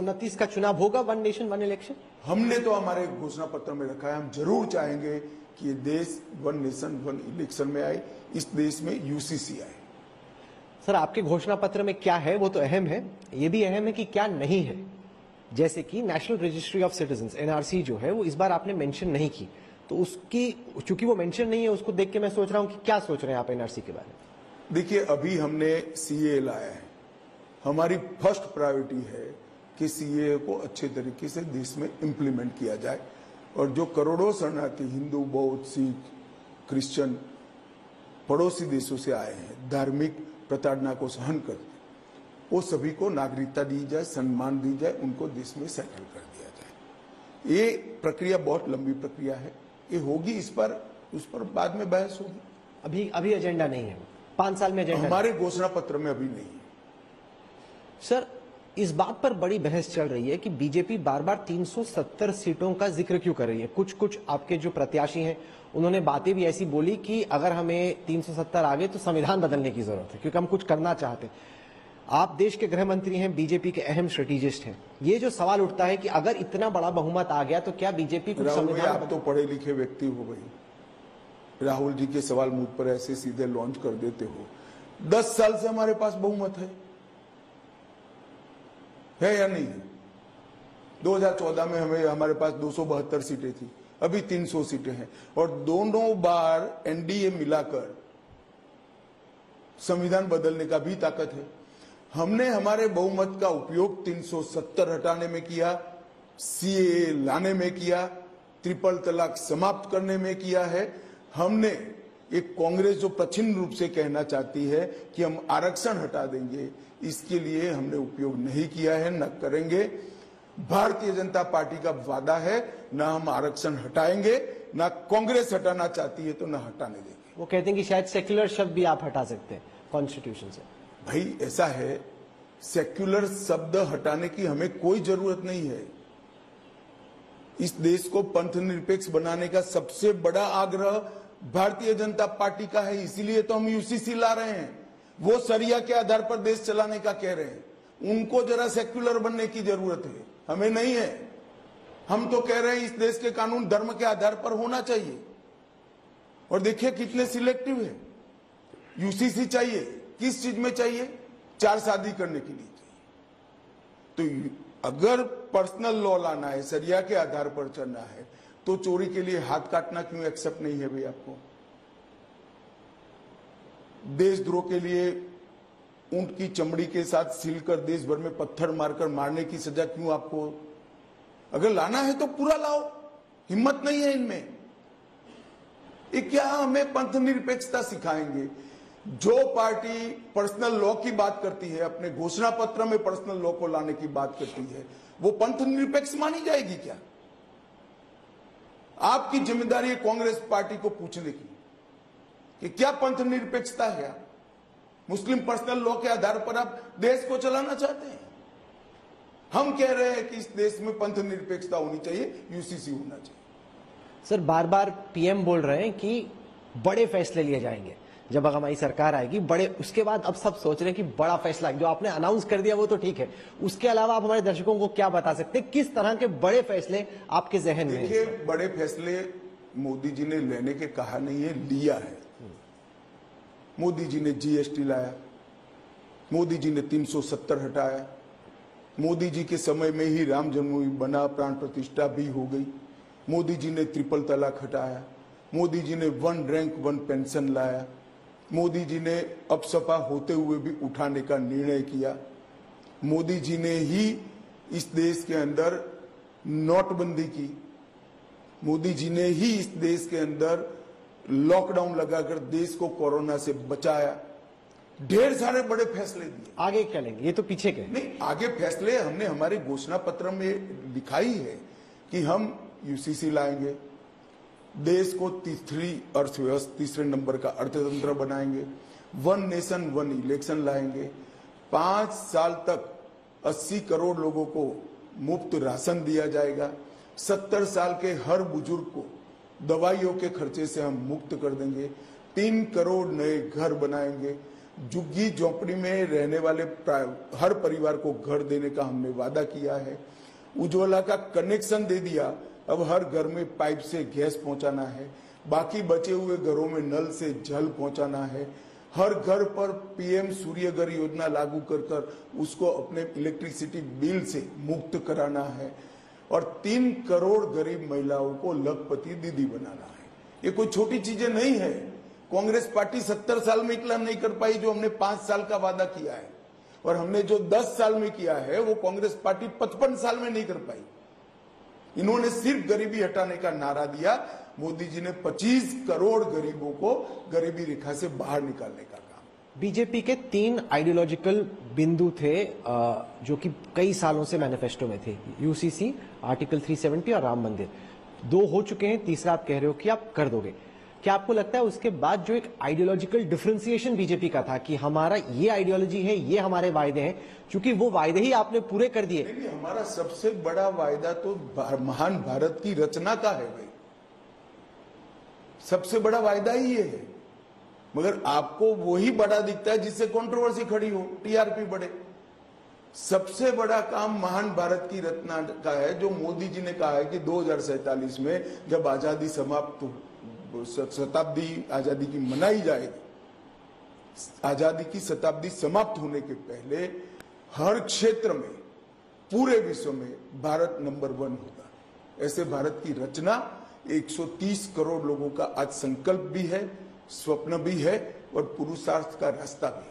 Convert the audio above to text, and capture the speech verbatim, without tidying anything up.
उनतीस का चुनाव होगा, वन नेशन वन इलेक्शन। हमने तो हमारे घोषणा पत्र में रखा है, हम जरूर चाहेंगे कि ये देश वन नेशन वन इलेक्शन में आए, इस देश में यूसीसी आए। सर, आपके घोषणा पत्र में क्या है वो तो अहम है, ये भी अहम है कि क्या नहीं है। जैसे कि national registry of citizen NRC जो है वो इस बार आपने मेंशन नहीं की, तो उसकी चूंकि वो मेंशन नहीं है उसको देख के मैं सोच रहा हूँ कि क्या सोच रहे हैं आप एनआरसी के बारे में। देखिए, अभी हमने सीएए लाया है, हमारी फर्स्ट प्रायोरिटी है कि सीएए को अच्छे तरीके से देश में इम्प्लीमेंट किया जाए और जो करोड़ों शरणार्थी हिंदू, बौद्ध, सिख, क्रिश्चियन पड़ोसी देशों से आए हैं, धार्मिक प्रताड़ना को सहन कर वो सभी को नागरिकता दी जाए, सम्मान दी जाए, उनको देश में सेटल कर दिया जाए। ये प्रक्रिया बहुत लंबी प्रक्रिया है, ये होगी, इस पर उस पर बाद में बहस होगी। अभी अभी एजेंडा नहीं है, पांच साल में एजेंडा हमारे घोषणा पत्र में अभी नहीं है। सर, इस बात पर बड़ी बहस चल रही है कि बीजेपी बार बार तीन सौ सत्तर सीटों का जिक्र क्यों कर रही है। कुछ कुछ आपके जो प्रत्याशी हैं उन्होंने बातें भी ऐसी बोली कि अगर हमें तीन सौ सत्तर आ गए तो संविधान बदलने की जरूरत है क्योंकि हम कुछ करना चाहते हैं। आप देश के गृह मंत्री हैं, बीजेपी के अहम स्ट्रेटेजिस्ट हैं, ये जो सवाल उठता है कि अगर इतना बड़ा बहुमत आ गया तो क्या बीजेपी कुछ संविधान आप तो पढ़े लिखे व्यक्ति हो गई, राहुल जी के सवाल मुझ पर ऐसे सीधे लॉन्च कर देते हो। दस साल से हमारे पास बहुमत है है या नहीं है? दो हज़ार चौदह में हमें हमारे पास दो सौ बहत्तर सीटें थी, अभी तीन सौ सीटें हैं और दोनों बार एनडीए मिलाकर संविधान बदलने का भी ताकत है। हमने हमारे बहुमत का उपयोग तीन सौ सत्तर हटाने में किया, सीएए लाने में किया, ट्रिपल तलाक समाप्त करने में किया है। हमने एक कांग्रेस जो प्रचंड रूप से कहना चाहती है कि हम आरक्षण हटा देंगे, इसके लिए हमने उपयोग नहीं किया है, न करेंगे। भारतीय जनता पार्टी का वादा है न हम आरक्षण हटाएंगे, न कांग्रेस हटाना चाहती है तो न हटाने देंगे। वो कहते हैं कि शायद सेक्युलर शब्द भी आप हटा सकते हैं कॉन्स्टिट्यूशन से। भाई, ऐसा है, सेक्युलर शब्द हटाने की हमें कोई जरूरत नहीं है। इस देश को पंथ निरपेक्ष बनाने का सबसे बड़ा आग्रह भारतीय जनता पार्टी का है, इसीलिए तो हम यूसीसी ला रहे हैं। वो सरिया के आधार पर देश चलाने का कह रहे हैं, उनको जरा सेक्युलर बनने की जरूरत है, हमें नहीं है। हम तो कह रहे हैं इस देश के कानून धर्म के आधार पर होना चाहिए और देखिए कितने सिलेक्टिव है। यूसीसी चाहिए किस चीज में चाहिए? चार शादी करने के लिए चाहिए। तो अगर पर्सनल लॉ लाना है, सरिया के आधार पर चलना है, तो चोरी के लिए हाथ काटना क्यों एक्सेप्ट नहीं है भाई आपको? देशद्रोह के लिए ऊंट की चमड़ी के साथ सिलकर देश भर में पत्थर मारकर मारने की सजा क्यों आपको? अगर लाना है तो पूरा लाओ, हिम्मत नहीं है इनमें। ये क्या हमें पंथ निरपेक्षता सिखाएंगे? जो पार्टी पर्सनल लॉ की बात करती है, अपने घोषणा पत्र में पर्सनल लॉ को लाने की बात करती है, वो पंथ निरपेक्ष मानी जाएगी क्या? आपकी जिम्मेदारी है कांग्रेस पार्टी को पूछने की कि क्या पंथ निरपेक्षता है। आप मुस्लिम पर्सनल लॉ के आधार पर आप देश को चलाना चाहते हैं। हम कह रहे हैं कि इस देश में पंथ निरपेक्षता होनी चाहिए, यूसीसी होना चाहिए। सर, बार बार पीएम बोल रहे हैं कि बड़े फैसले लिए जाएंगे जब अगर हमारी सरकार आएगी, बड़े। उसके बाद अब सब सोच रहे हैं कि बड़ा फैसला जो आपने अनाउंस कर दिया वो तो ठीक है, उसके अलावा आप हमारे दर्शकों को क्या बता सकते हैं, किस तरह के बड़े फैसले आपके जहन में? देखिए, बड़े फैसले मोदी जी ने लेने के कहा नहीं है, लिया है। मोदी जी ने जी एस टी लाया, मोदी जी ने तीन सौ सत्तर हटाया, मोदी जी के समय में ही राम जन्म भूमि बना, प्राण प्रतिष्ठा भी हो गई, मोदी जी ने ट्रिपल तलाक हटाया, मोदी जी ने वन रैंक वन पेंशन लाया, मोदी जी ने अपसपा होते हुए भी उठाने का निर्णय किया, मोदी जी ने ही इस देश के अंदर नोटबंदी की, मोदी जी ने ही इस देश के अंदर लॉकडाउन लगाकर देश को कोरोना से बचाया। ढेर सारे बड़े फैसले दिए। आगे क्या लेंगे? ये तो पीछे के नहीं, आगे फैसले हमने हमारे घोषणा पत्र में दिखाई है कि हम यूसीसी लाएंगे, देश को तीसरी अर्थव्यवस्था तीसरे नंबर का अर्थतंत्र बनाएंगे, वन नेशन वन इलेक्शन लाएंगे, पांच साल तक अस्सी करोड़ लोगों को मुफ्त राशन दिया जाएगा, सत्तर साल के हर बुजुर्ग को दवाइयों के खर्चे से हम मुक्त कर देंगे, तीन करोड़ नए घर बनाएंगे, झुग्गी झोंपड़ी में रहने वाले हर परिवार को घर देने का हमने वादा किया है। उज्ज्वला का कनेक्शन दे दिया, अब हर घर में पाइप से गैस पहुंचाना है, बाकी बचे हुए घरों में नल से जल पहुंचाना है। हर घर पर पीएम सूर्य घर योजना लागू कर कर उसको अपने इलेक्ट्रिसिटी बिल से मुक्त कराना है और तीन करोड़ गरीब महिलाओं को लखपति दीदी बनाना है। ये कोई छोटी चीजें नहीं है। कांग्रेस पार्टी सत्तर साल में इतना नहीं कर पाई जो हमने पांच साल का वादा किया है, और हमने जो दस साल में किया है वो कांग्रेस पार्टी पचपन साल में नहीं कर पाई। इन्होंने सिर्फ गरीबी हटाने का नारा दिया, मोदी जी ने पच्चीस करोड़ गरीबों को गरीबी रेखा से बाहर निकालने का काम। बीजेपी के तीन आइडियोलॉजिकल बिंदु थे जो कि कई सालों से मैनिफेस्टो में थे, यूसीसी, आर्टिकल तीन सौ सत्तर और राम मंदिर। दो हो चुके हैं, तीसरा आप कह रहे हो कि आप कर दोगे। क्या आपको लगता है उसके बाद जो एक आइडियोलॉजिकल डिफ्रेंसिएशन बीजेपी का था कि हमारा ये आइडियोलॉजी है, ये हमारे वायदे हैं, क्योंकि वो वायदे ही आपने पूरे कर दिए? नहीं, हमारा सबसे बड़ा वायदा तो महान भारत की रचना का है भाई, सबसे बड़ा वायदा ही ये है। मगर आपको वो ही बड़ा दिखता है जिससे कंट्रोवर्सी खड़ी हो, टीआरपी बढ़े। सबसे बड़ा काम महान भारत की रचना का है जो मोदी जी ने कहा है कि दो हजार सैतालीस में जब आजादी समाप्त हो, शताब्दी आजादी की मनाई जाएगी, आजादी की शताब्दी समाप्त होने के पहले हर क्षेत्र में पूरे विश्व में भारत नंबर वन होगा। ऐसे भारत की रचना एक सौ तीस करोड़ लोगों का आज संकल्प भी है, स्वप्न भी है और पुरुषार्थ का रास्ता भी है।